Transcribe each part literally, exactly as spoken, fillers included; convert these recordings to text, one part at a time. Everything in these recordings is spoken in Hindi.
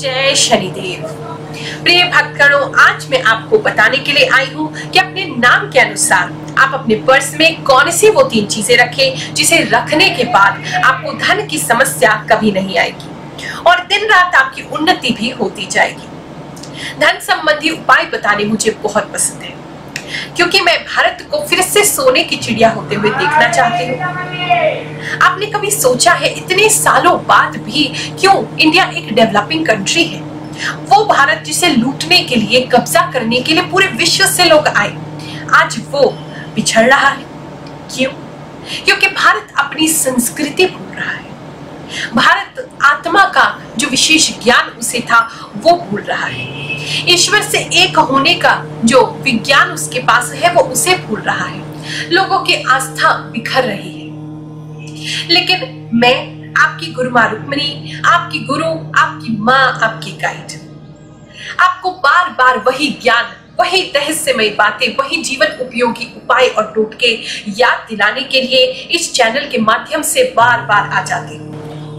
जय शनिदेव। प्रिय भक्तगणों, आज मैं आपको बताने के लिए आई हूँ कि अपने नाम के अनुसार आप अपने पर्स में कौन सी वो तीन चीजें रखें जिसे रखने के बाद आपको धन की समस्या कभी नहीं आएगी और दिन रात आपकी उन्नति भी होती जाएगी। धन संबंधी उपाय बताने मुझे बहुत पसंद है क्योंकि मैं भारत को फिर से सोने की चिड़िया होते हुए देखना चाहती हूँ। आपने कभी सोचा है इतने सालों बाद भी क्यों इंडिया एक डेवलपिंग कंट्री है? वो भारत जिसे लूटने के लिए, कब्जा करने के लिए पूरे विश्व से लोग आए, आज वो बिछड़ रहा है। क्यों? क्योंकि भारत अपनी संस्कृति भूल रहा है। भारत आत्मा का जो विशेष ज्ञान उसे था वो भूल रहा है। ईश्वर से एक होने का जो विज्ञान उसके पास है वो उसे भूल रहा है। लोगों की आस्था बिखर रही है। लेकिन मैं आपकी गुरु माँ रुक्मणी, आपकी गुरु, आपकी माँ, आपकी गाइड, आपको बार बार वही ज्ञान, वही रहस्यमय बातें, वही जीवन उपयोगी उपाय और टोटके याद दिलाने के लिए इस चैनल के माध्यम से बार बार आ जाते हैं।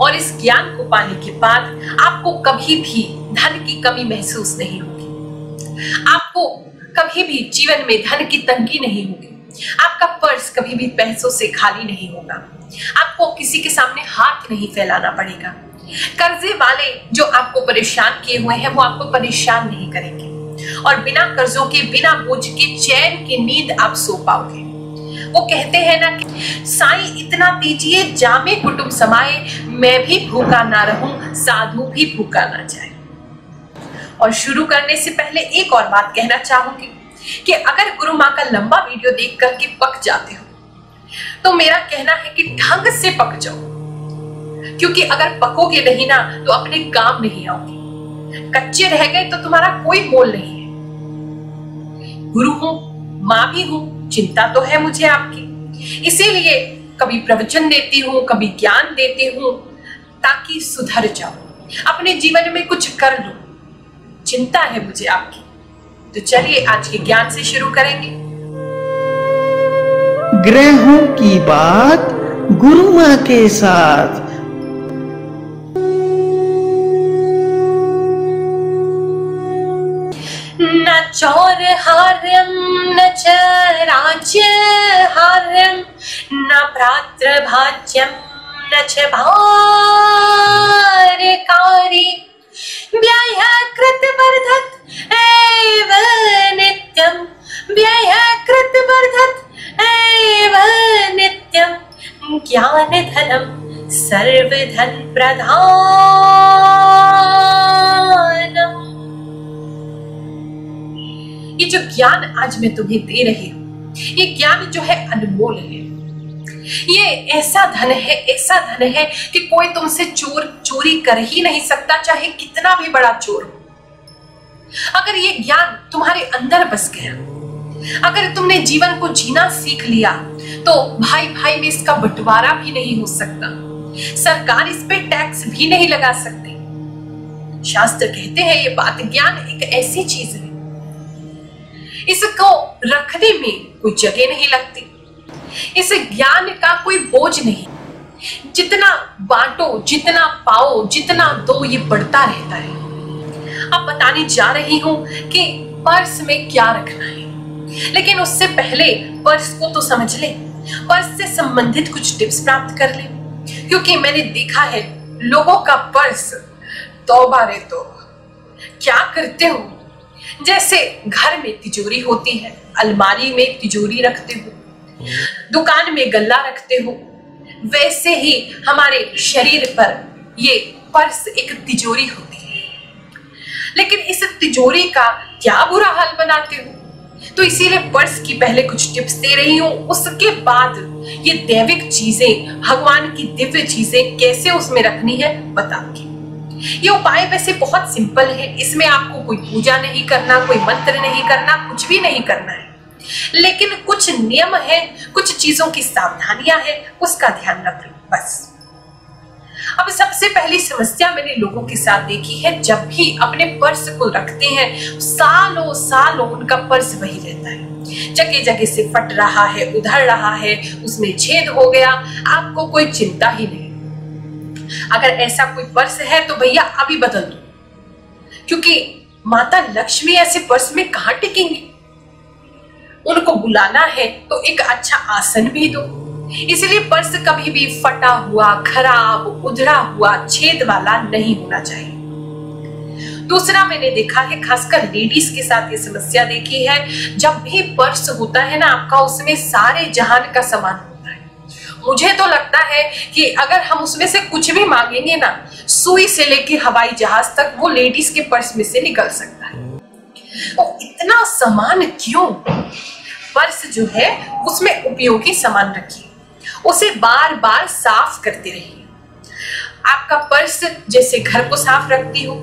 और इस ज्ञान को पाने के बाद आपको कभी भी धन की कमी महसूस नहीं होगी, आपको कभी भी जीवन में धन की तंगी नहीं होगी, आपका पर्स कभी भी पैसों से खाली नहीं होगा, आपको किसी के सामने हाथ नहीं फैलाना पड़ेगा, कर्जे वाले जो आपको परेशान किए हुए हैं वो आपको परेशान नहीं करेंगे और बिना कर्जों के, बिना बोझ के, चैन की नींद आप सो पाओगे। वो कहते हैं ना कि साई इतना पीजिए जामे कुटुंब समाए, मैं भी भूखा ना रहूं, साधु भी भूखा ना जाए। और शुरू करने से पहले एक और बात कहना चाहूंगी कि अगर गुरु माँ का लंबा वीडियो देख करके पक जाते हो तो मेरा कहना है कि ढंग से पक जाओ, क्योंकि अगर पकोगे नहीं ना तो अपने काम नहीं आओगे। कच्चे रह गए तो तुम्हारा कोई मोल नहीं है। गुरु हूं, माँ भी हूं, चिंता तो है मुझे आपकी, इसीलिए कभी प्रवचन देती हूँ, कभी ज्ञान देती हूँ ताकि सुधर जाओ, अपने जीवन में कुछ कर लो। चिंता है मुझे आपकी। तो चलिए आज के ज्ञान से शुरू करेंगे। ग्रहों की बात गुरु माँ के साथ। न चौर हार्यम न च राज्य हार्यम न प्रात्र भाज्यम न च भारकारी व्ययकृत वर्धत एव नित्यम व्ययकृत वर्धत एव नित्यम ज्ञान धनम सर्वधन प्रधानम। ये जो ज्ञान आज मैं तुम्हें दे रही हूँ, ये ज्ञान जो है अनमोल है। ये ऐसा धन है, ऐसा धन है कि कोई तुमसे चोर चोरी कर ही नहीं सकता, चाहे कितना भी बड़ा चोर हो। अगर ये ज्ञान तुम्हारे अंदर बस गया, अगर तुमने जीवन को जीना सीख लिया, तो भाई भाई में इसका बंटवारा भी नहीं हो सकता। सरकार इस पे टैक्स भी नहीं लगा सकती। शास्त्र कहते हैं ये बात, ज्ञान एक ऐसी चीज है इसको रखने में कोई जगह नहीं लगती। इस ज्ञान का कोई बोझ नहीं। जितना बांटो, जितना पाओ, जितना दो, ये बढ़ता रहता है। अब बताने जा रही हूं कि पर्स में क्या रखना है, लेकिन उससे पहले पर्स को तो समझ ले, पर्स से संबंधित कुछ टिप्स प्राप्त कर ले, क्योंकि मैंने देखा है लोगों का पर्स, तौबा रे तौबा, क्या करते हो। जैसे घर में तिजोरी होती है, अलमारी में तिजोरी रखते हो, दुकान में गल्ला रखते हो, वैसे ही हमारे शरीर पर ये पर्स एक तिजोरी होती है। लेकिन इस तिजोरी का क्या बुरा हाल बनाते हो। तो इसीलिए पर्स की पहले कुछ टिप्स दे रही हूँ, उसके बाद ये दैविक चीजें, भगवान की दिव्य चीजें कैसे उसमें रखनी है बताऊंगी। ये उपाय वैसे बहुत सिंपल है, इसमें आपको कोई पूजा नहीं करना, कोई मंत्र नहीं करना, कुछ भी नहीं करना है। लेकिन कुछ नियम है, कुछ चीजों की सावधानियां हैं, उसका ध्यान रख लो बस। अब सबसे पहली समस्या मैंने लोगों के साथ देखी है, जब भी अपने पर्स को रखते हैं, सालों सालों उनका पर्स वही रहता है, जगह जगह से फट रहा है, उधर रहा है, उसमें छेद हो गया, आपको कोई चिंता ही नहीं। अगर ऐसा कोई पर्स है तो भैया अभी बदल दो, क्योंकि माता लक्ष्मी ऐसे पर्स में कहां टिकेंगी। उनको बुलाना है तो एक अच्छा आसन भी दो। इसलिए पर्स कभी भी फटा हुआ, खराब, उधड़ा हुआ, छेद वाला नहीं होना चाहिए। दूसरा, मैंने देखा है खासकर लेडीज के साथ ये समस्या देखी है, जब भी पर्स होता है ना आपका, उसमें सारे जहान का सामान होता है। मुझे तो लगता है कि अगर हम उसमें से कुछ भी मांगेंगे ना, सुई से लेके हवाई जहाज तक वो लेडीज के पर्स में से निकल सकता है। तो इतना सामान क्यों? पर्स जो है उसमें उपयोगी सामान रखिए, उसे बार बार साफ करते रहिए। आपका पर्स जैसे घर को साफ रखती हो,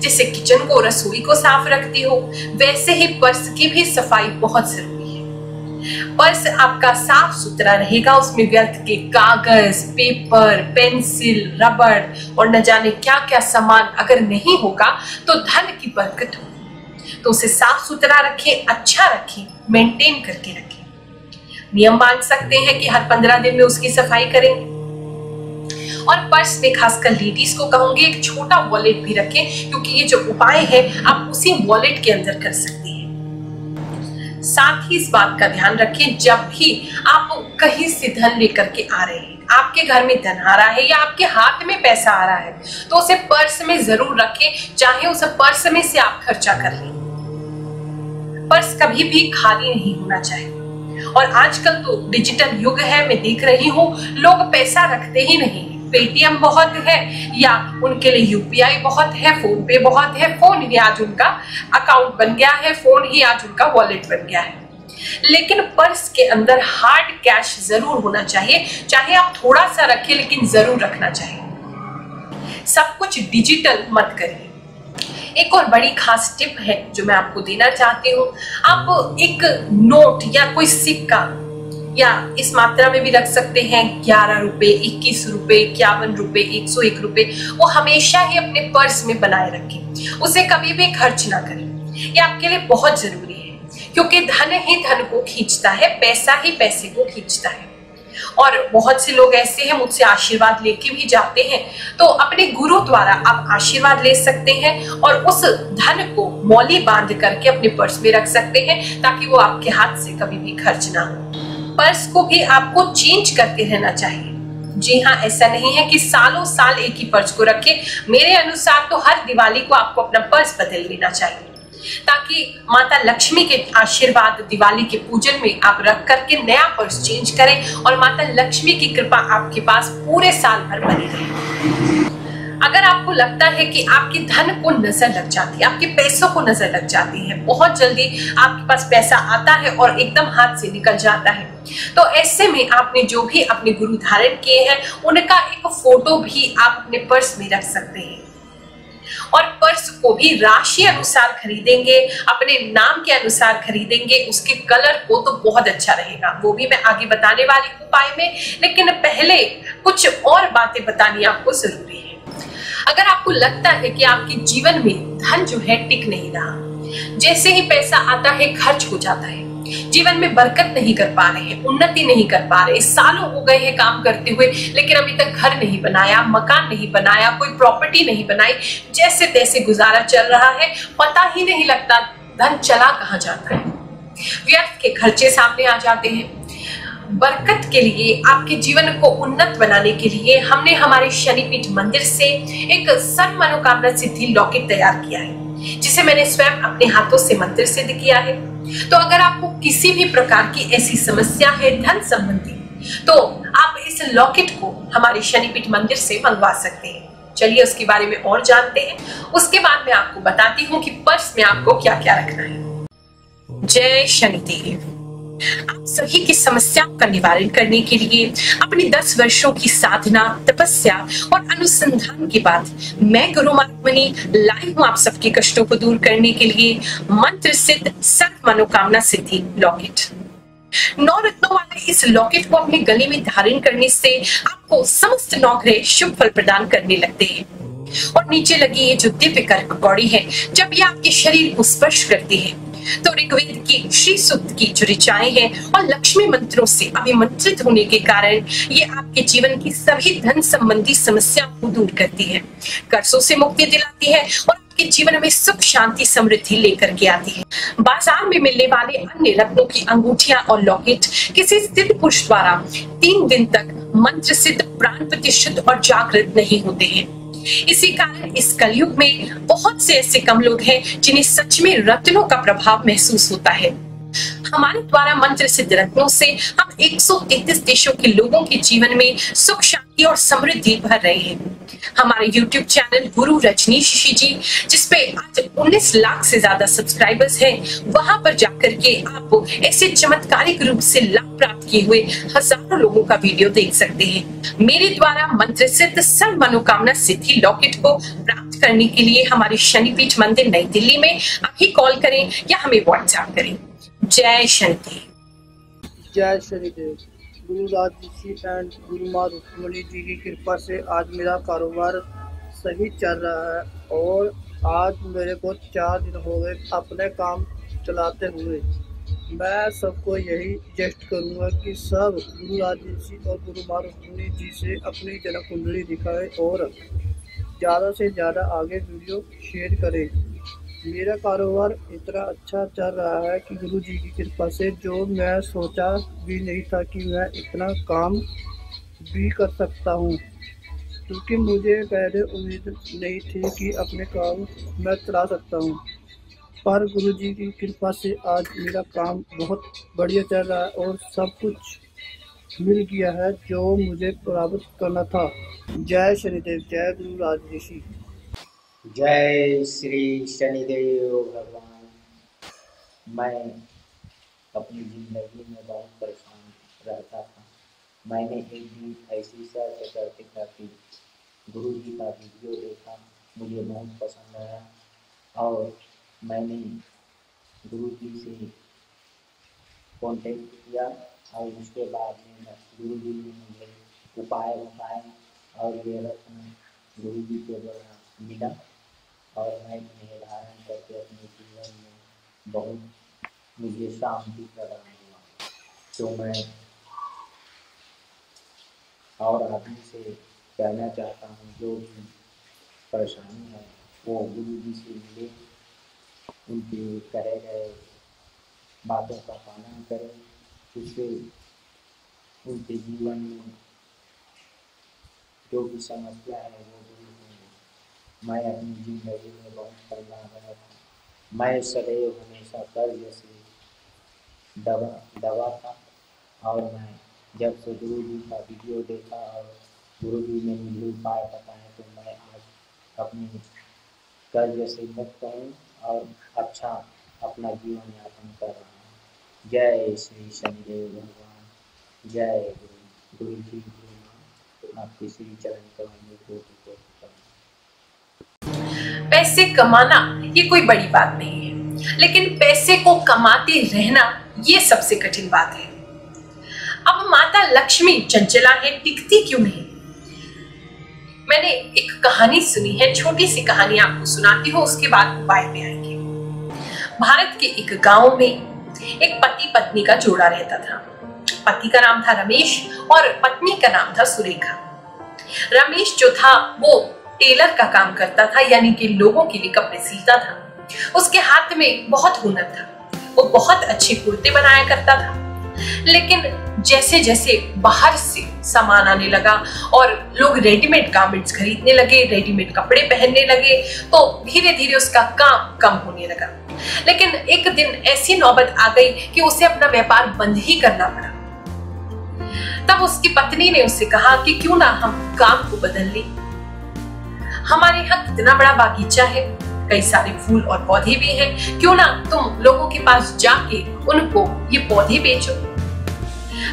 जैसे किचन को, रसोई को साफ रखती हो, वैसे ही पर्स की भी सफाई बहुत जरूरी है। पर्स आपका साफ सुथरा रहेगा, उसमें व्यर्थ के कागज, पेपर, पेंसिल, रबड़ और न जाने क्या क्या सामान अगर नहीं होगा तो धन की बरकत होगी। तो उसे साफ सुथरा रखें, अच्छा रखें, मेंटेन करके रखें। नियम बांध सकते हैं कि हर पंद्रह दिन में उसकी सफाई करेंगे। और पर्स में खासकर लेडीज को कहूंगी एक छोटा वॉलेट भी रखें, क्योंकि ये जो उपाय है आप उसी वॉलेट के अंदर कर सकते हैं। साथ ही इस बात का ध्यान रखें, जब भी आप कहीं से धन लेकर के आ रहे हैं, आपके घर में धन आ रहा है या आपके हाथ में पैसा आ रहा है, तो उसे पर्स में जरूर रखें, चाहे उस पर्स में से आप खर्चा कर लें। पर्स कभी भी खाली नहीं होना चाहिए। और आजकल तो डिजिटल युग है, मैं देख रही हूँ लोग पैसा रखते ही नहीं। पेटीएम बहुत है या उनके लिए यूपीआई बहुत है, फोन पे बहुत है, फोन ही आज उनका अकाउंट बन गया है, फोन ही आज उनका वॉलेट बन गया है। लेकिन पर्स के अंदर हार्ड कैश जरूर होना चाहिए, चाहे आप थोड़ा सा रखें लेकिन जरूर रखना चाहिए। सब कुछ डिजिटल मत करिए। एक और बड़ी खास टिप है जो मैं आपको देना चाहती हूँ, आप एक नोट या कोई सिक्का या इस मात्रा में भी रख सकते हैं, ग्यारह रुपए, इक्कीस रुपए, इक्यावन रुपए, एक सौ एक रुपए, वो हमेशा ही अपने पर्स में बनाए रखें, उसे कभी भी खर्च ना करें। ये आपके लिए बहुत जरूरी है, क्योंकि धन ही धन को खींचता है, पैसा ही पैसे को खींचता है। और बहुत से लोग ऐसे हैं मुझसे आशीर्वाद लेके भी जाते हैं, तो अपने गुरु द्वारा आप आशीर्वाद ले सकते हैं और उस धन को मौली बांध करके अपने पर्स में रख सकते हैं, ताकि वो आपके हाथ से कभी भी खर्च ना हो। पर्स को भी आपको चेंज करते रहना चाहिए। जी हाँ, ऐसा नहीं है कि सालों साल एक ही पर्स को रखें। मेरे अनुसार तो हर दिवाली को आपको अपना पर्स बदल लेना चाहिए, ताकि माता लक्ष्मी के आशीर्वाद दिवाली के पूजन में आप रख करके नया पर्स चेंज करें और माता लक्ष्मी की कृपा आपके पास पूरे साल भर बनी रहे। अगर आपको लगता है कि आपके धन को नजर लग जाती है, आपके पैसों को नजर लग जाती है, बहुत जल्दी आपके पास पैसा आता है और एकदम हाथ से निकल जाता है, तो ऐसे में आपने जो भी अपने गुरु धारण किए हैं उनका एक फोटो भी आप अपने पर्स में रख सकते हैं। और पर्स को भी राशि अनुसार खरीदेंगे, अपने नाम के अनुसार खरीदेंगे, उसके कलर को तो बहुत अच्छा रहेगा। वो भी मैं आगे बताने वाली हूँ उपाय में, लेकिन पहले कुछ और बातें बतानी आपको जरूरी है। अगर आपको लगता है कि आपके जीवन में धन जो है टिक नहीं रहा, जैसे ही पैसा आता है खर्च हो जाता है, जीवन में बरकत नहीं कर पा रहे हैं, उन्नति नहीं कर पा रहे, सालों हो गए हैं काम करते हुए लेकिन अभी तक घर नहीं बनाया, मकान नहीं बनाया, कोई प्रॉपर्टी नहीं बनाई, जैसे तैसे गुजारा चल रहा है, पता ही नहीं लगता धन चला कहाँ जाता है। व्यर्थ के खर्चे सामने आ जाते हैं। बरकत के लिए, आपके जीवन को उन्नत बनाने के लिए हमने हमारे शनि पीठ मंदिर से एक सर्व मनोकामना सिद्धि लॉकेट तैयार किया है, जिसे मैंने स्वयं अपने हाथों से मंदिर सिद्ध किया है। तो अगर आपको किसी भी प्रकार की ऐसी समस्या है धन संबंधी, तो आप इस लॉकेट को हमारे शनि पीठ मंदिर से मंगवा सकते हैं। चलिए उसके बारे में और जानते हैं, उसके बाद मैं आपको बताती हूँ कि पर्स में आपको क्या क्या रखना है। जय शनि देव। आप सभी की समस्याओं का निवारण करने के लिए अपने दस वर्षों की साधना, तपस्या और अनुसंधान के बाद मैं गुरु माँ रुक्मणी लाई हूँ आप सबके कष्टों को दूर करने के लिए मंत्र सिद्ध सर्व मनोकामना सिद्धि लॉकेट। नौ रत्नों वाले इस लॉकेट को अपने गले में धारण करने से आपको समस्त नौ ग्रह शुभ फल प्रदान करने लगते हैं। और नीचे लगी ये जो दिव्य कर्क बॉडी है, जब ये आपके शरीर को स्पर्श करती है तो ऋग्वेद की श्री सूक्त की जो ऋचाएं हैं और लक्ष्मी मंत्रों से अभिमंत्रित होने के कारण ये आपके जीवन की सभी धन संबंधी समस्याओं को दूर करती है, कर्जों से मुक्ति दिलाती है और कि जीवन हमें सुख शांति समृद्धि लेकर के आती है। बाजार में मिलने वाले अन्य रत्नों की अंगूठियां और लॉकेट किसी सिद्ध पुरुष द्वारा तीन दिन तक मंत्र सिद्ध, प्राण प्रतिष्ठित और जागृत नहीं होते हैं। इसी कारण इस कलयुग में बहुत से ऐसे कम लोग हैं जिन्हें सच में रत्नों का प्रभाव महसूस होता है। हमारे द्वारा मंत्र सिद्ध रत्नों से हम एक सौ तैंतीस देशों के लोगों के जीवन में सुख शांति और समृद्धि भर रहे हैं। हमारे यूट्यूब चैनल गुरु रजनीश ऋषि जी, जिसपे आज उन्नीस लाख से ज्यादा सब्सक्राइबर्स हैं, वहां पर जाकर के आप ऐसे चमत्कारिक रूप से लाभ प्राप्त किए हुए हजारों लोगों का वीडियो देख सकते हैं। मेरे द्वारा मंत्र सिद्ध सर्व मनोकामना सिद्धि लॉकेट को प्राप्त करने के लिए हमारे शनिपीठ मंदिर नई दिल्ली में अभी कॉल करें या हमें व्हाट्सएप करें। जय शनि, जय शनिदेव। गुरु राजनीश एंड गुरु माँ रुक्मणी जी की कृपा से आज मेरा कारोबार सही चल रहा है और आज मेरे को चार दिन हो गए अपने काम चलाते हुए। मैं सबको यही सजेस्ट करूंगा कि सब गुरु राजनीश और गुरु माँ रुक्मणी जी से अपनी जनक कुंडली दिखाएं और ज़्यादा से ज़्यादा आगे वीडियो शेयर करें। मेरा कारोबार इतना अच्छा चल रहा है कि गुरु जी की कृपा से जो मैं सोचा भी नहीं था कि मैं इतना काम भी कर सकता हूँ, क्योंकि मुझे पहले उम्मीद नहीं थी कि अपने काम मैं चला सकता हूँ। पर गुरु जी की कृपा से आज मेरा काम बहुत बढ़िया चल रहा है और सब कुछ मिल गया है जो मुझे प्राप्त करना था। जय शनिदेव, जय गुरु राजनीश। जय श्री शनिदेव भगवान। मैं अपनी जिंदगी में बहुत परेशान रहता था। मैंने एक दिन ऐसी सर्च करते करते गुरु जी का वीडियो देखा, मुझे बहुत पसंद आया और मैंने गुरु जी से कॉन्टेक्ट किया और उसके बाद में गुरु जी ने मुझे उपाय बताया और ये रत्न गुरु जी के द्वारा मिला और मैं इन्हें धारण करके अपने जीवन में बहुत मुझे शांति प्रदान हुआ। तो मैं और आदमी से कहना चाहता हूँ जो भी परेशानी है वो गुरु जी से मिले, उनके कहे गए बातों का पालन करें, उससे उनके जीवन में जो भी समस्या है वो दूर। मैं अपनी जिंदगी में बहुत परेशान रहा था। मैं सदैव हमेशा कर्ज से दबा दबा था और मैं जब से गुरु जी का वीडियो देखा और गुरु जी ने मुझे उपाय बताया तो मैं आज अपनी कर्ज से मुक्त हूँ और अच्छा अपना जीवन यापन कर रहा हूँ। जय श्री शनिदेव भगवान, जय गुरु गुरु जी गुरु। आपकी श्री चरण कमल को पैसे कमाना ये कोई बड़ी बात नहीं है, लेकिन पैसे को कमाते रहना ये सबसे कठिन बात है। अब माता लक्ष्मी चंचला है, टिकती क्यों नहीं? मैंने एक कहानी सुनी है, छोटी सी कहानी आपको सुनाती हूँ, उसके बाद उपाय में आएंगे। भारत के एक गांव में एक पति पत्नी का जोड़ा रहता था। पति का नाम था रमेश और पत्नी का नाम था सुरेखा। रमेश जो था वो टेलर का काम करता था, यानी कि लोगों के लिए कपड़े सिलता था। उसके हाथ में बहुत हुनर था, वो बहुत अच्छे कुर्ते बनाया करता था। लेकिन जैसे जैसे बाहर से सामान आने लगा और लोग रेडीमेड गारमेंट्स खरीदने लगे, रेडीमेड कपड़े पहनने लगे, तो धीरे धीरे उसका काम कम होने लगा। लेकिन एक दिन ऐसी नौबत आ गई कि उसे अपना व्यापार बंद ही करना पड़ा। तब उसकी पत्नी ने उससे कहा कि क्यों ना हम काम को बदल लें, हमारे यहाँ कितना बड़ा बागीचा है, कई सारे फूल और पौधे भी हैं, क्यों ना तुम लोगों के पास जाके उनको ये पौधे बेचो।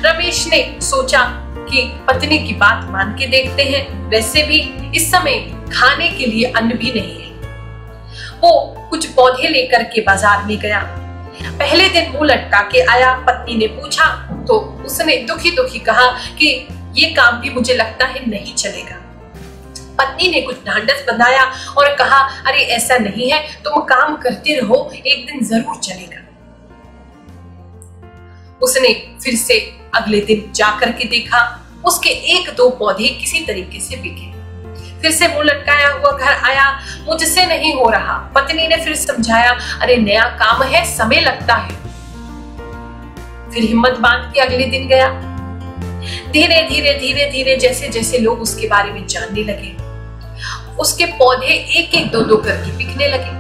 रमेश ने सोचा कि पत्नी की बात मान के देखते हैं, वैसे भी इस समय खाने के लिए अन्न भी नहीं है। वो कुछ पौधे लेकर के बाजार में गया। पहले दिन मुंह लटका के आया, पत्नी ने पूछा तो उसने दुखी दुखी कहा कि ये काम भी मुझे लगता है नहीं चलेगा। पत्नी ने कुछ ढांढस बंधाया और कहा, अरे ऐसा नहीं है, तुम काम करते रहो, एक दिन जरूर चलेगा। उसने फिर से अगले दिन जाकर के देखा, उसके एक दो पौधे किसी तरीके से बिके। फिर से मुंह लटकाया हुआ घर आया, मुझसे नहीं हो रहा। पत्नी ने फिर समझाया, अरे नया काम है, समय लगता है। फिर हिम्मत बांध के अगले दिन गया। धीरे धीरे धीरे धीरे जैसे जैसे लोग उसके बारे में जानने लगे, उसके पौधे एक एक दो दो करके बिकने लगे।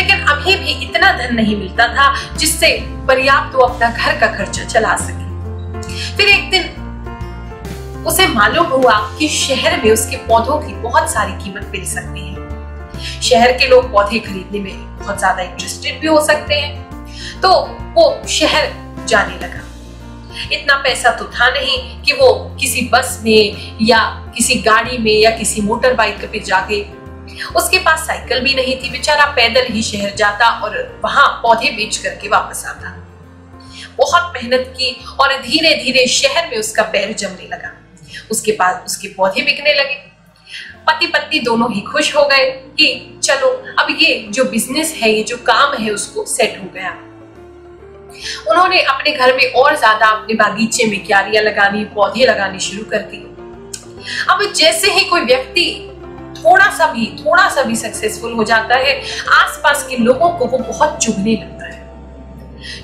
लेकिन अभी भी इतना धन नहीं मिलता था जिससे पर्याप्त वो अपना घर का खर्चा चला सके। फिर एक दिन उसे मालूम हुआ कि शहर में उसके पौधों की बहुत सारी कीमत मिल सकती है। शहर के लोग पौधे खरीदने में बहुत ज्यादा इंटरेस्टेड भी हो सकते हैं। तो वो शहर जाने लगा। इतना पैसा तो था नहीं कि वो किसी बस में या किसी गाड़ी में या किसी मोटर बाइक पे जाके, उसके पास साइकिल भी नहीं थी। बेचारा पैदल ही शहर जाता और वहां पौधे बेच करके वापस आता। बहुत मेहनत की और धीरे धीरे शहर में उसका पैर जमने लगा। उसके पास उसके पौधे बिकने लगे। पति पत्नी दोनों ही खुश हो गए कि चलो अब ये जो बिजनेस है, ये जो काम है, उसको सेट हो गया। उन्होंने अपने घर में और ज्यादा अपने बागीचे में क्यारियां लगानी, पौधे लगाने शुरू कर दिए। अब जैसे ही कोई व्यक्ति थोड़ा सा भी थोड़ा सा भी सक्सेसफुल हो जाता है, आसपास के लोगों को वो बहुत चुभने लगता है,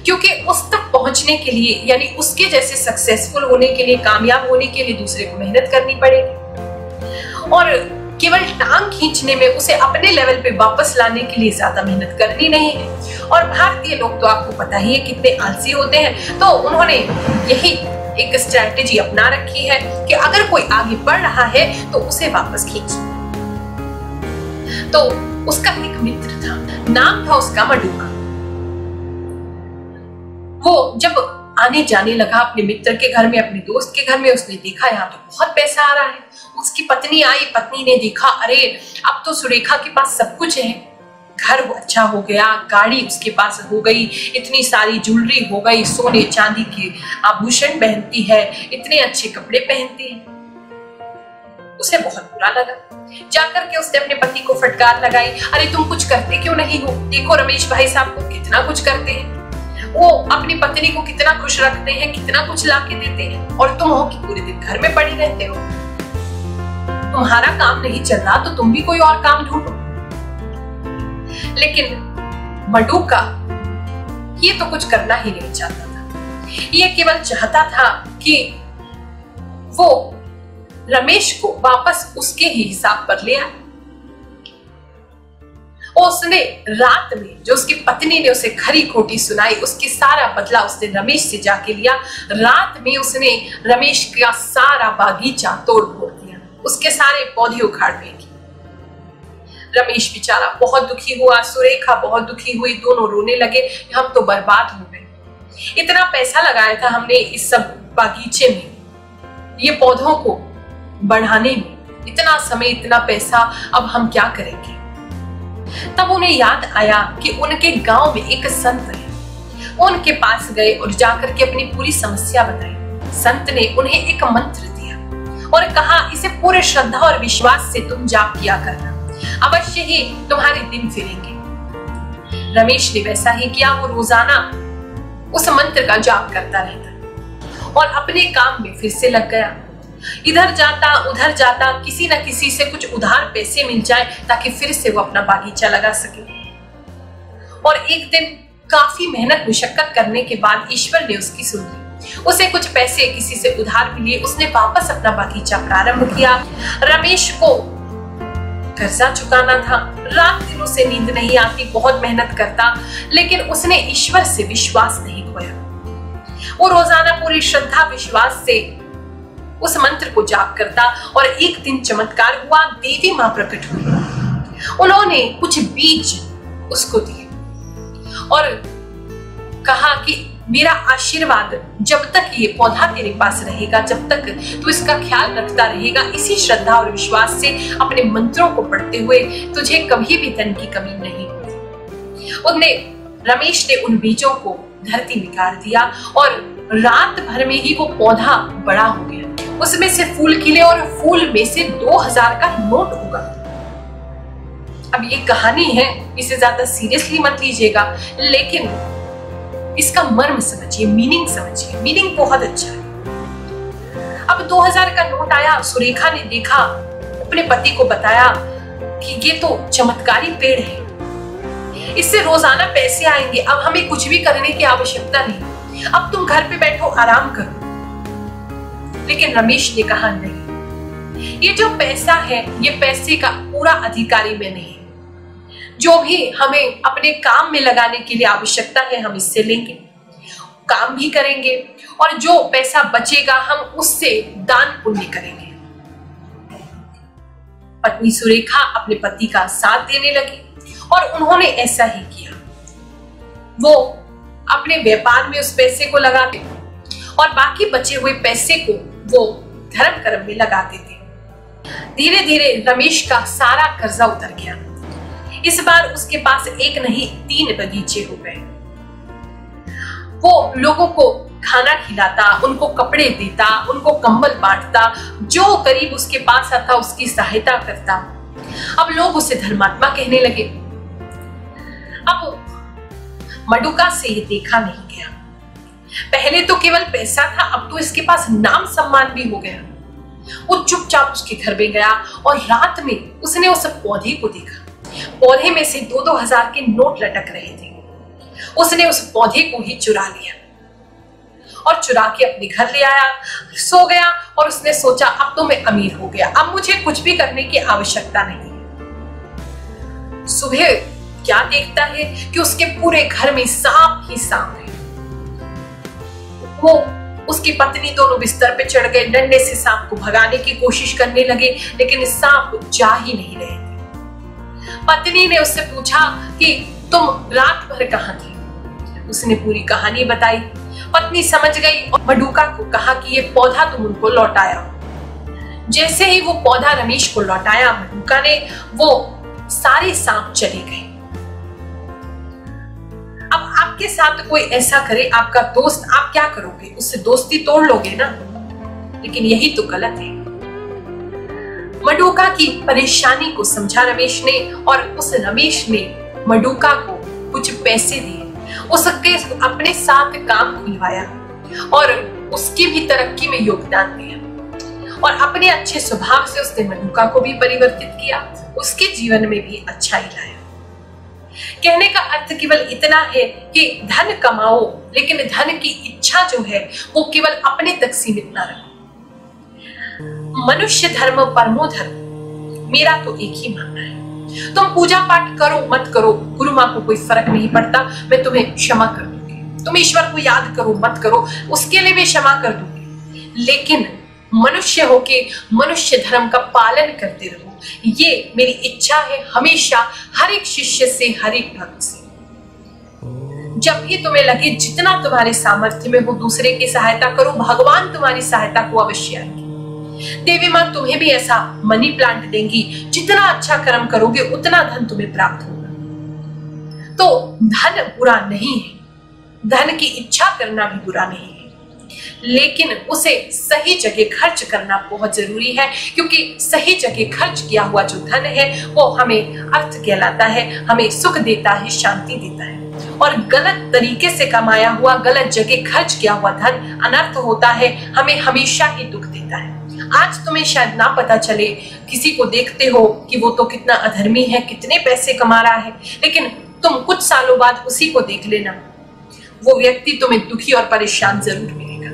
क्योंकि उस तक पहुंचने के लिए, यानी उसके जैसे सक्सेसफुल होने के लिए, कामयाब होने के लिए दूसरे को मेहनत करनी पड़ेगी और केवल टांग खींचने में उसे अपने लेवल पे वापस लाने के लिए ज्यादा मेहनत करनी नहीं है। और भारतीय लोग तो आपको पता ही है कितने आलसी होते हैं। तो उन्होंने यही एक स्ट्रैटेजी अपना रखी है कि अगर कोई आगे बढ़ रहा है तो उसे वापस खींच। तो उसका एक मित्र था, नाम था उसका मडुका। वो जब आने जाने लगा अपने मित्र के घर में, अपने दोस्त के घर में, उसने देखा यहाँ तो बहुत पैसा आ रहा है। उसकी पत्नी आई, पत्नी ने देखा, अरे अब तो सुरेखा के पास सब कुछ है, घर अच्छा हो गया, गाड़ी उसके पास हो गई, इतनी सारी ज्वेलरी हो गई, सोने चांदी के आभूषण पहनती है, इतने अच्छे कपड़े पहनती है। उसे बहुत बुरा लगा। जाकर के उसने अपने पति को फटकार लगाई, अरे तुम कुछ करते क्यों नहीं हो? देखो रमेश भाई साहब को कितना कुछ करते हैं, वो अपनी पत्नी को कितना खुश रखते हैं, कितना कुछ लाके देते हैं, और तुम हो कि पूरे दिन घर में पड़ी रहते हो। तुम्हारा काम नहीं चल रहा तो तुम भी कोई और काम ढूंढो। लेकिन मडुका ये तो कुछ करना ही नहीं चाहता था। ये केवल चाहता था कि वो रमेश को वापस उसके ही हिसाब पर ले आए। उसने रात में जो उसकी पत्नी ने उसे खरी खोटी सुनाई, उसके सारा बदला उसने रमेश से जाके लिया। रात में उसने रमेश का सारा बागीचा तोड़ फोड़ दिया, उसके सारे पौधे उखाड़ फेंके। रमेश बेचारा बहुत दुखी हुआ, सुरेखा बहुत दुखी हुई, दोनों रोने लगे, हम तो बर्बाद हो गए, इतना पैसा लगाया था हमने इस सब बागीचे में, ये पौधों को बढ़ाने में, इतना समय, इतना पैसा, अब हम क्या करेंगे? तब उन्हें याद आया कि उनके गांव में एक संत है। उनके पास गए और जाकर के अपनी पूरी समस्या बताई। संत ने उन्हें एक मंत्र दिया और कहा, इसे पूरे श्रद्धा और विश्वास से तुम जाप किया करना, अवश्य ही तुम्हारे दिन फिरेंगे। रमेश ने वैसा ही किया। वो रोजाना उस मंत्र का जाप करता रहता और अपने काम में फिर से लग गया। इधर जाता उधर जाता, किसी ना किसी से कुछ उधार पैसे मिल जाए ताकि फिर से वो अपना बागीचा लगा सके। और एक दिन काफी मेहनत मुशक्कत करने के बाद ईश्वर ने उसकी सुन ली। उसे कुछ पैसे किसी से उधार मिले, उसने वापस अपना बागीचा प्रारंभ किया। रमेश को कर्जा चुकाना था, रात दिनों से नींद नहीं आती, बहुत मेहनत करता, लेकिन उसने ईश्वर से विश्वास नहीं खोया। वो रोजाना पूरी श्रद्धा विश्वास से उस मंत्र को जाप करता और एक दिन चमत्कार हुआ, देवी मां प्रकट हुई। उन्होंने कुछ बीज उसको दिए और कहा कि मेरा आशीर्वाद जब तक ये पौधा तेरे पास रहेगा, जब तक तू इसका ख्याल रखता रहेगा, इसी श्रद्धा और विश्वास से अपने मंत्रों को पढ़ते हुए, तुझे कभी भी धन की कमी नहीं होगी। उन्होंने रमेश ने उन बीजों को धरती में गाड़ दिया और रात भर में ही वो पौधा बड़ा हो गया। उसमें से फूल खिले और फूल में से दो हजार का नोट होगा। अब ये कहानी है, इसे ज्यादा सीरियसली मत लीजिएगा, लेकिन इसका मर्म समझिए, मीनिंग समझिए, मीनिंग बहुत अच्छा है। अब दो हजार का नोट आया, सुरेखा ने देखा अपने पति को बताया कि ये तो चमत्कारी पेड़ है, इससे रोजाना पैसे आएंगे, अब हमें कुछ भी करने की आवश्यकता नहीं, अब तुम घर पे बैठो आराम करो। लेकिन रमेश ने कहा नहीं, ये जो पैसा है ये पैसे का पूरा अधिकारी मैं नहीं, जो भी हमें अपने काम में लगाने के लिए आवश्यकता है हम इससे लेंगे, काम भी करेंगे और जो पैसा बचेगा हम उससे दान पुण्य करेंगे। पत्नी सुरेखा अपने पति का साथ देने लगी और उन्होंने ऐसा ही किया। वो अपने व्यापार में उस पैसे को लगा देते और बाकी बचे हुए पैसे को वो धर्म कर्म में लगा देते। धीरे धीरे रमेश का सारा कर्जा उतर गया। इस बार उसके पास एक नहीं तीन बगीचे हो गए। वो लोगों को खाना खिलाता, उनको कपड़े देता, उनको कंबल बांटता, जो गरीब उसके पास आता उसकी सहायता करता। अब लोग उसे धर्मात्मा कहने लगे। अब मडुका से ये देखा नहीं गया। पहले तो केवल पैसा था, अब तो इसके पास नाम सम्मान भी हो गया। वो चुपचाप उसके घर में गया और रात में उसने उस पौधे को देखा। पौधे में से दो दो हजार के नोट लटक रहे थे। उसने उस पौधे को ही चुरा लिया और चुरा के अपने घर ले आया, सो गया और उसने सोचा अब तो मैं अमीर हो गया, अब मुझे कुछ भी करने की आवश्यकता नहीं। सुबह क्या देखता है कि उसके पूरे घर में सांप ही सांप है। वो उसकी पत्नी दोनों बिस्तर पे चढ़ गए, डंडे से सांप को भगाने की कोशिश करने लगे लेकिन सांप जा ही नहीं रहे थे। पत्नी ने उससे पूछा कि तुम रात भर कहाँ थी? उसने पूरी कहानी बताई। पत्नी समझ गई और मडुका को कहा कि ये पौधा तुम उनको लौटाया। जैसे ही वो पौधा रमेश को लौटाया, मडुका ने, वो सारे सांप चले गए। अब आपके साथ कोई ऐसा करे, आपका दोस्त, आप क्या करोगे? उससे दोस्ती तोड़ लोगे ना, लेकिन यही तो गलत है। मडुका की परेशानी को समझा रमेश ने और उस रमेश ने मडुका को कुछ पैसे दिए, उसके अपने साथ काम खुलवाया और उसकी भी तरक्की में योगदान दिया और अपने अच्छे स्वभाव से उसने मनुका को भी परिवर्तित किया, उसके जीवन में भी अच्छाई लाया। कहने का अर्थ केवल इतना है कि धन कमाओ लेकिन धन की इच्छा जो है वो केवल अपने तक सीमित ना रखो। मनुष्य धर्म परमो धर्म, मेरा तो एक ही मानना है। तुम पूजा पाठ करो मत करो, गुरु माँ को कोई फर्क नहीं पड़ता, मैं तुम्हें क्षमा कर दूंगी। तुम ईश्वर को याद करो मत करो, उसके लिए मैं क्षमा कर दूंगी, लेकिन मनुष्य होके मनुष्य धर्म का पालन करते रहो, ये मेरी इच्छा है हमेशा, हर एक शिष्य से, हर एक भक्त से। जब भी तुम्हें लगे जितना तुम्हारे सामर्थ्य में हो दूसरे की सहायता करो, भगवान तुम्हारी सहायता को अवश्य आएंगे। देवी माँ तुम्हें भी ऐसा मनी प्लांट देंगी, जितना अच्छा कर्म करोगे उतना धन तुम्हें प्राप्त होगा। तो धन बुरा नहीं है, धन की इच्छा करना भी बुरा नहीं है, लेकिन उसे सही जगह खर्च करना बहुत जरूरी है, क्योंकि सही जगह खर्च किया हुआ जो धन है वो हमें अर्थ कहलाता है, हमें सुख देता है, शांति देता है। और गलत तरीके से कमाया हुआ, गलत जगह खर्च किया हुआ धन अनर्थ होता है, हमें हमेशा ही दुख देता है। आज तुम्हें शायद ना पता चले, किसी को देखते हो कि वो तो कितना अधर्मी है, कितने पैसे कमा रहा है, लेकिन तुम कुछ सालों बाद उसी को देख लेना, वो व्यक्ति तुम्हें दुखी और परेशान जरूर मिलेगा।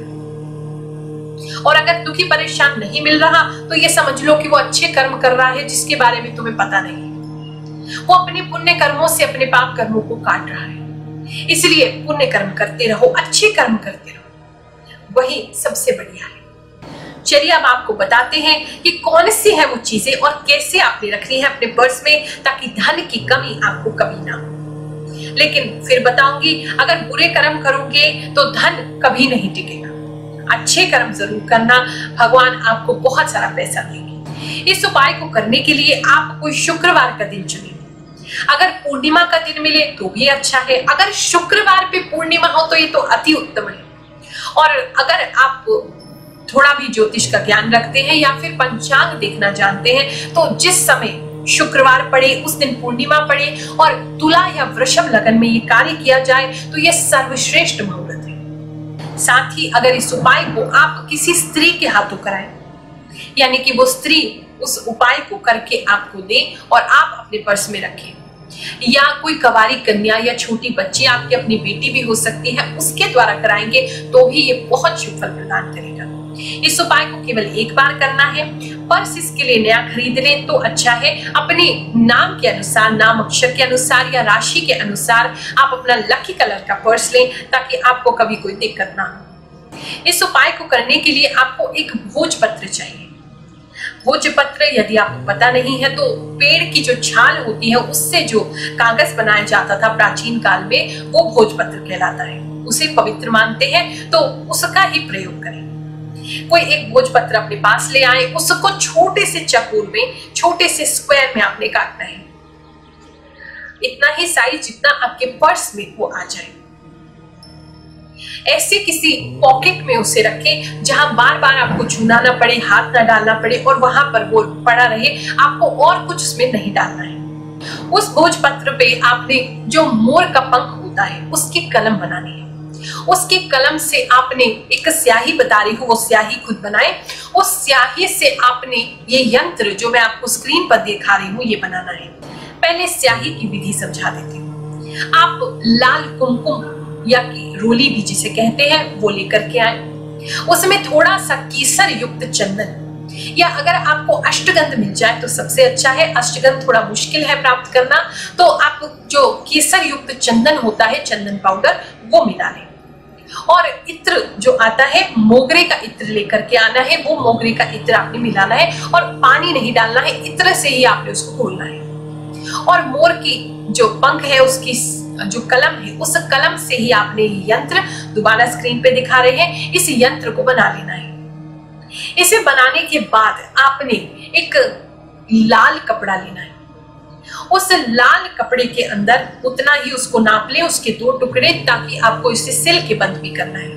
और अगर दुखी परेशान नहीं मिल रहा तो ये समझ लो कि वो अच्छे कर्म कर रहा है जिसके बारे में तुम्हें पता नहीं, वो अपने पुण्य कर्मों से अपने पाप कर्मों को काट रहा है। इसलिए पुण्य कर्म करते रहो, अच्छे कर्म करते रहो, वही सबसे बढ़िया है। चलिए अब आपको बताते हैं कि कौन सी है वो चीजें और कैसे आपने रखनी है अपने पर्स में, ताकि धन की कमी आपको कभी ना हो। लेकिन फिर बताऊंगी, अगर बुरे कर्म करोगे तो धन कभी नहीं टिकेगा, अच्छे कर्म जरूर करना, भगवान आपको बहुत सारा पैसा देंगे। इस उपाय को करने के लिए आप कोई शुक्रवार का दिन चुनिए। अगर पूर्णिमा का दिन मिले तो भी अच्छा है, अगर शुक्रवार पे पूर्णिमा हो तो ये तो अति उत्तम है। और अगर आप थोड़ा भी ज्योतिष का ज्ञान रखते हैं या फिर पंचांग देखना जानते हैं तो जिस समय शुक्रवार पड़े उस दिन पूर्णिमा पड़े और तुला या वृषभ लगन में ये कार्य किया जाए तो ये सर्वश्रेष्ठ मुहूर्त है। साथ ही अगर इस उपाय को आप किसी स्त्री के हाथों कराएं, यानी कि वो स्त्री उस उपाय को करके आपको दें और आप अपने पर्स में रखें। या कोई कवारी कन्या या छोटी बच्ची, आपकी अपनी बेटी भी हो सकती है, उसके द्वारा कराएंगे तो भी ये बहुत शुभ फल प्रदान करेगा। इस उपाय को केवल एक बार करना है। पर्स इसके लिए नया खरीद लें तो अच्छा है। अपने नाम के अनुसार, नाम अक्षर के अनुसार या राशि के अनुसार आप अपना लकी कलर का पर्स लें ताकि आपको कभी कोई दिक्कत ना हो। इस उपाय को करने के लिए आपको एक भोजपत्र चाहिए। भोजपत्र यदि आपको पता नहीं है तो पेड़ की जो छाल होती है उससे जो कागज बनाया जाता था प्राचीन काल में, वो भोजपत्र कहलाता है। उसे पवित्र मानते हैं तो उसका ही प्रयोग करें। कोई एक भोजपत्र अपने पास ले आए, उसको छोटे से चकोर में, छोटे से स्क्वायर में आपने काटना है, इतना ही साइज जितना आपके पर्स में वो आ जाए। ऐसे किसी पॉकेट में उसे रखें जहां बार बार आपको छूना ना पड़े, हाथ ना डालना पड़े और वहां पर वो पड़ा रहे, आपको और कुछ उसमें नहीं डालना है। उस भोजपत्र पे आपने जो मोर का पंख होता है उसकी कलम बनानी है। उसकी कलम से आपने एक स्याही बता रही हूँ, वो स्याही खुद बनाए। उस स्याही से आपने ये यंत्र जो मैं आपको स्क्रीन पर दिखा रही हूँ ये बनाना है। पहले स्याही की विधि समझा देती हूँ। आप लाल कुमकुम या कि रोली भी जिसे कहते हैं वो लेकर के आए। उसमें थोड़ा सा केसर युक्त चंदन, या अगर आपको अष्टगंध मिल जाए तो सबसे अच्छा है। अष्टगंध थोड़ा मुश्किल है प्राप्त करना, तो आप जो केसर युक्त चंदन होता है, चंदन पाउडर, वो मिला लें। और इत्र जो आता है, मोगरे का इत्र लेकर के आना है। वो मोगरे का इत्र आपने मिलाना है और पानी नहीं डालना है, इत्र से ही आपने उसको घोलना है। और मोर की जो पंख है उसकी जो कलम है, उस कलम से ही आपने यंत्र, दोबारा स्क्रीन पे दिखा रहे हैं, इस यंत्र को बना लेना है। इसे बनाने के बाद आपने एक लाल कपड़ा लेना है। उस लाल कपड़े के अंदर उतना ही उसको नाप लें, उसके दो टुकड़े, ताकि आपको इसे सिल के बंद भी करना है।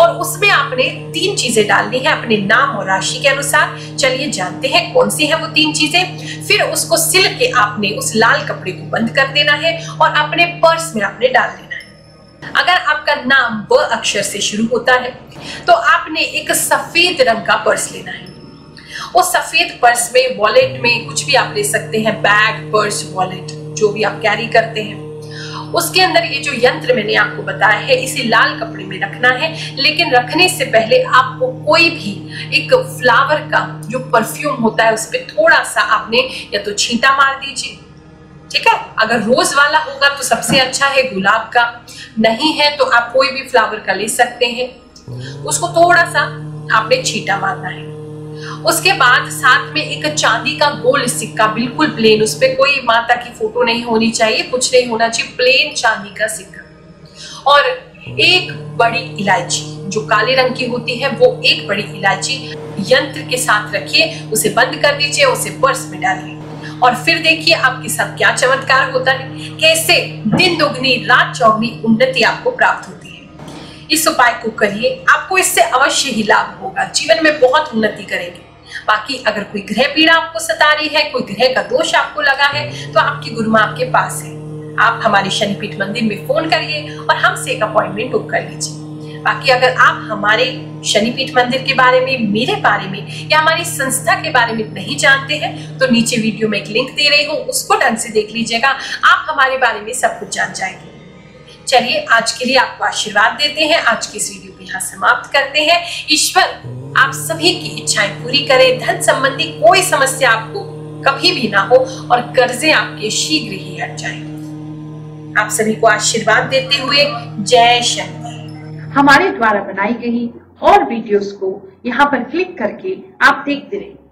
और उसमें आपने तीन चीजें डालनी है अपने नाम और राशि के अनुसार। चलिए जानते हैं कौन सी है वो तीन चीजें। फिर उसको सिल के आपने उस लाल कपड़े को बंद कर देना है और अपने पर्स में आपने डाल देना है। अगर आपका नाम ब अक्षर से शुरू होता है तो आपने एक सफेद रंग का पर्स लेना है। उस सफेद पर्स में, वॉलेट में कुछ भी आप ले सकते हैं, बैग, पर्स, वॉलेट, जो भी आप कैरी करते हैं। उसके अंदर ये जो यंत्र मैंने आपको बताया है, इसे लाल कपड़े में रखना है। लेकिन रखने से पहले आपको कोई भी एक फ्लावर का जो परफ्यूम होता है उस पर थोड़ा सा आपने या तो छींटा मार दीजिए, ठीक है। अगर रोज वाला होगा तो सबसे अच्छा है गुलाब का, नहीं है तो आप कोई भी फ्लावर का ले सकते हैं। उसको थोड़ा सा आपने छींटा मारना है। उसके बाद साथ में एक चांदी का गोल सिक्का, बिल्कुल प्लेन, उस पे कोई माता की फोटो नहीं होनी चाहिए, कुछ नहीं होना चाहिए, प्लेन चांदी का सिक्का। और एक बड़ी इलायची जो काले रंग की होती है, वो एक बड़ी इलायची यंत्र के साथ रखिए, उसे बंद कर दीजिए, उसे पर्स में डालिए और फिर देखिए आपके साथ क्या चमत्कार होता है, कैसे दिन दोगुनी रात चौगुनी उन्नति आपको प्राप्त होती है। इस उपाय को करिए, आपको इससे अवश्य ही लाभ होगा, जीवन में बहुत उन्नति करेंगे। बाकी अगर कोई ग्रह पीड़ा आपको सता रही है, कोई ग्रह का दोष आपको लगा है, तो आपकी गुरु मां आपके पास है। आप हमारे शनिपीठ मंदिर में फोन करिए और हमसे एक अपॉइंटमेंट बुक कर लीजिए। बाकी अगर आप हमारे शनिपीठ मंदिर के बारे में, मेरे बारे में या हमारी संस्था के बारे में नहीं जानते हैं तो नीचे वीडियो में एक लिंक दे रही हूँ, उसको ढंग से देख लीजिएगा, आप हमारे बारे में सब कुछ जान जाएंगे। चलिए आज के लिए आपको आशीर्वाद देते हैं, आज की इस वीडियो को यहाँ समाप्त करते हैं। ईश्वर आप सभी की इच्छाएं पूरी करे, धन संबंधी कोई समस्या आपको कभी भी ना हो और कर्जे आपके शीघ्र ही हट जाएं। आप सभी को आशीर्वाद देते हुए जय शनि। हमारे द्वारा बनाई गई और वीडियोस को यहाँ पर क्लिक करके आप देखते रहें।